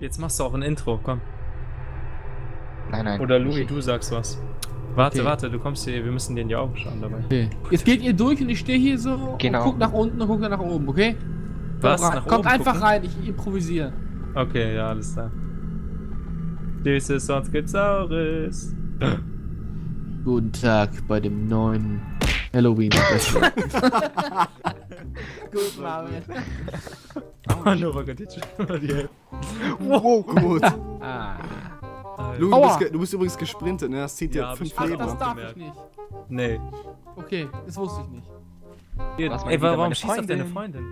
Jetzt machst du auch ein Intro, komm. Nein, nein. Oder Lui, du sagst was. Warte, okay. Warte, du kommst hier, wir müssen dir in die Augen schauen dabei. Okay. Jetzt geht ihr durch und ich stehe hier so und guck nach unten und guck dann nach oben, okay? Was? Kommt einfach rein, ich improvisiere. Okay, ja, alles klar. Süßes, sonst gibt's Saures. Guten Tag bei dem neuen Halloween. Gut, Marvin. Oh, no, Rocket, jetzt schon mal die Hälfte. Wow, gut. Ah. Lui, du bist übrigens gesprintet, ne? Das zieht dir ja 5 Leben. Das darf ich nicht. Nee. Okay, das wusste ich nicht. Hier, ey, warum schießt auf deine Freundin?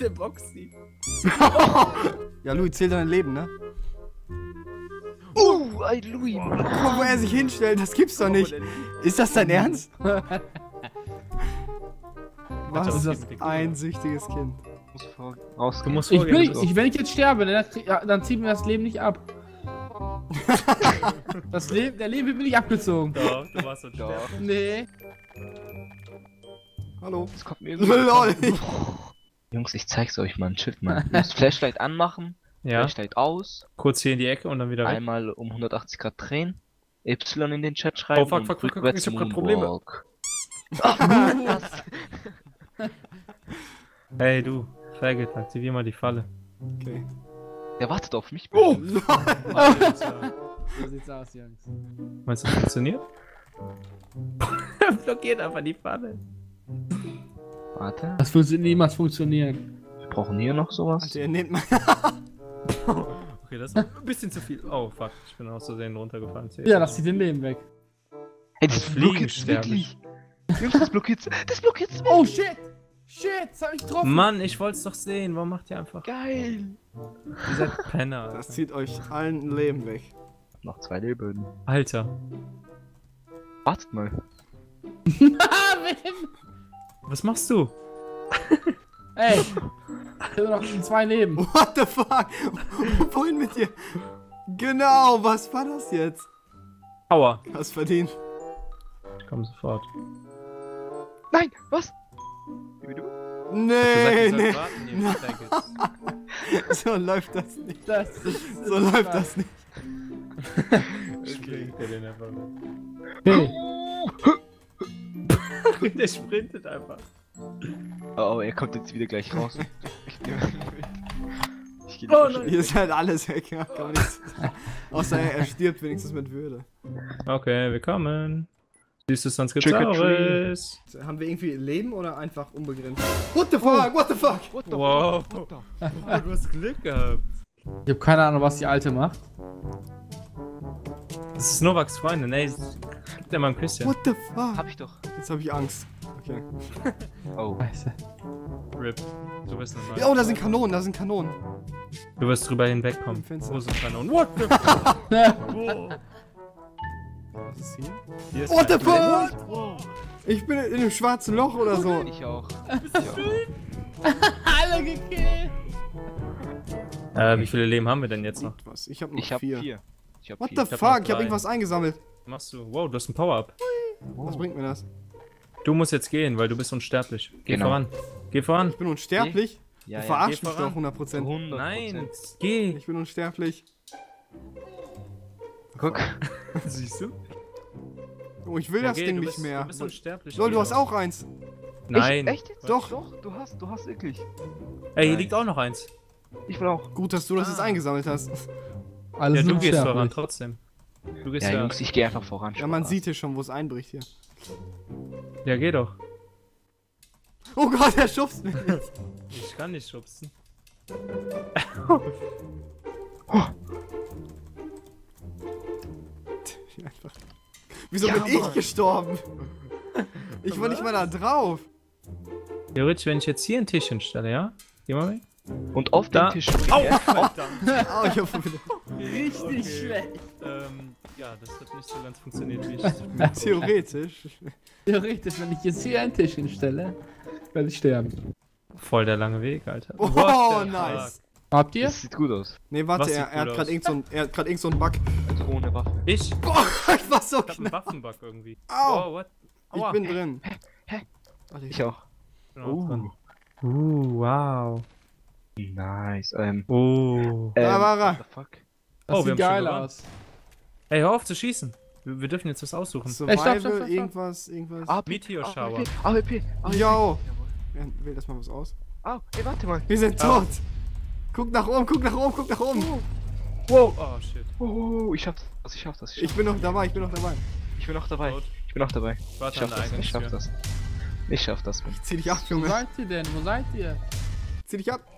Der Boxy. Ja, Lui, zählt dein Leben, ne? Ey, Lui. Guck, wo er sich hinstellt, das gibt's doch nicht. Ist das dein Ernst? Was ist das ein süchtiges Kind? Du musst wenn ich jetzt sterbe, dann zieht mir das Leben nicht ab. Das Leben, der Leben bin ich abgezogen. Doch, du warst so doch. Nee. Hallo. Es kommt mir irgendwie. Jungs, ich zeig's euch mal. Chill mal. Du musst Flashlight anmachen. Ja. Flashlight aus. Kurz hier in die Ecke und dann wieder weg. Einmal um 180 Grad drehen. Y in den Chat schreiben. Oh fuck, fuck, fuck, fuck, ich hab grad Probleme. Hey du, Faggot, aktivier mal die Falle. Okay. Der wartet auf mich. Oh! So sieht's aus, Jungs. Meinst du, das funktioniert? Er blockiert einfach die Falle. Warte. Das wird niemals funktionieren. Wir brauchen hier noch sowas. Also, ihr nehmt mal. Okay, das ist ein bisschen zu viel. Oh fuck, ich bin aus Versehen runtergefallen. Ja, lass sie den Leben weg. Hey, das blockiert wirklich. Jungs, das blockiert. Das blockiert. Oh shit! Shit, das hab ich getroffen. Mann, ich wollt's doch sehen. Warum macht ihr einfach? Geil. Ihr seid Penner. Alter. Das zieht euch allen ein Leben weg. Noch 2 Leben. Alter. Wartet mal. Marvin! Was machst du? Ey. Ich hab noch 2 Leben. What the fuck? Wohin mit dir? Genau, was war das jetzt? Aua. Hast verdient. Ich komm sofort. Nein, was? Nee, nee. So läuft das nicht. So läuft das nicht. Der sprintet einfach. Oh, er kommt jetzt wieder gleich raus. Oh nein. Hier ist halt alles weg. Gar nichts. Außer er stirbt wenigstens mit Würde. Okay, willkommen. Süßes, sonst gibt's Saures. Haben wir irgendwie Leben oder einfach unbegrenzt? What the fuck? What the fuck? What the wow. Fuck? Oh, du hast Glück gehabt. Ich hab keine Ahnung, was die Alte macht. Das ist Novaks Freundin, ey. Gib dir mal ein Küsschen. What the fuck? Hab ich doch. Jetzt hab ich Angst. Okay. Oh. Scheiße. RIP. Du bist normal. Oh, da sind Kanonen, da sind Kanonen. Du wirst drüber hinwegkommen. Wo sind Kanonen? What the fuck? Wow. Was ist hier? Hier ist what the fuck? Oh. Ich bin in einem schwarzen Loch oder so. Nein, ich auch. Bist du schön? Alle gekillt. Wie viele Leben haben wir denn jetzt noch? Ich hab noch 4. What the fuck? Ich hab irgendwas eingesammelt. Machst du? Wow, du hast ein Power-Up. Wow. Was bringt mir das? Du musst jetzt gehen, weil du bist unsterblich. Geh voran. Geh voran. Ich bin unsterblich? Ja, du verarschst mich doch 100%. 100%. Nein, geh. Ich bin unsterblich. Guck. Siehst du? Oh, ich will das Ding nicht mehr. Du bist unsterblich. Lol, du hast auch eins. Nein. Echt? Doch. Doch, du hast wirklich. Ey, hier liegt auch noch eins. Ich will auch. Gut, dass du das jetzt eingesammelt hast. Alles ja, du gehst voran trotzdem. Du gehst ja, Jungs, ich geh einfach voran. Ja, man sieht hier schon, wo es einbricht hier. Ja, geh doch. Oh Gott, er schubst mich jetzt. Ich kann nicht schubsen. Oh. Einfach. Wieso bin ich gestorben? Ich war nicht mal da drauf. Theoretisch, wenn ich jetzt hier einen Tisch hinstelle, ja? Geh mal weg. Und auf den Tisch. Au! Richtig schlecht. Ja, das hat nicht so ganz funktioniert, wie ich Theoretisch, wenn ich jetzt hier einen Tisch hinstelle, werde ich sterben. Voll der lange Weg, Alter. Oh, nice. Habt ihr? Das sieht gut aus. Nee, warte, er hat gerade irgend so einen Bug. Also ohne Waffe. Ich? Boah, ich war so knapp. Ich hab einen Waffenbug irgendwie. Au! Oh, what? Ich bin drin. Hä? Ich auch. Bin auch dran. Wow. Nice, da war er. What the fuck? Das sieht geil aus. Ey, hör auf zu schießen. Wir dürfen jetzt was aussuchen. Survival, irgendwas. Meteor Shower. AWP. Yo. Wähl das mal was aus. Au, ey, warte mal. Wir sind tot. Guck nach oben, guck nach oben, guck nach oben. Wow. Oh, shit. Oh, ich schaff's. Ich bin noch dabei, Warte, ich schaff das. Ich zieh dich ab, Junge. Wo seid ihr denn? Zieh dich ab.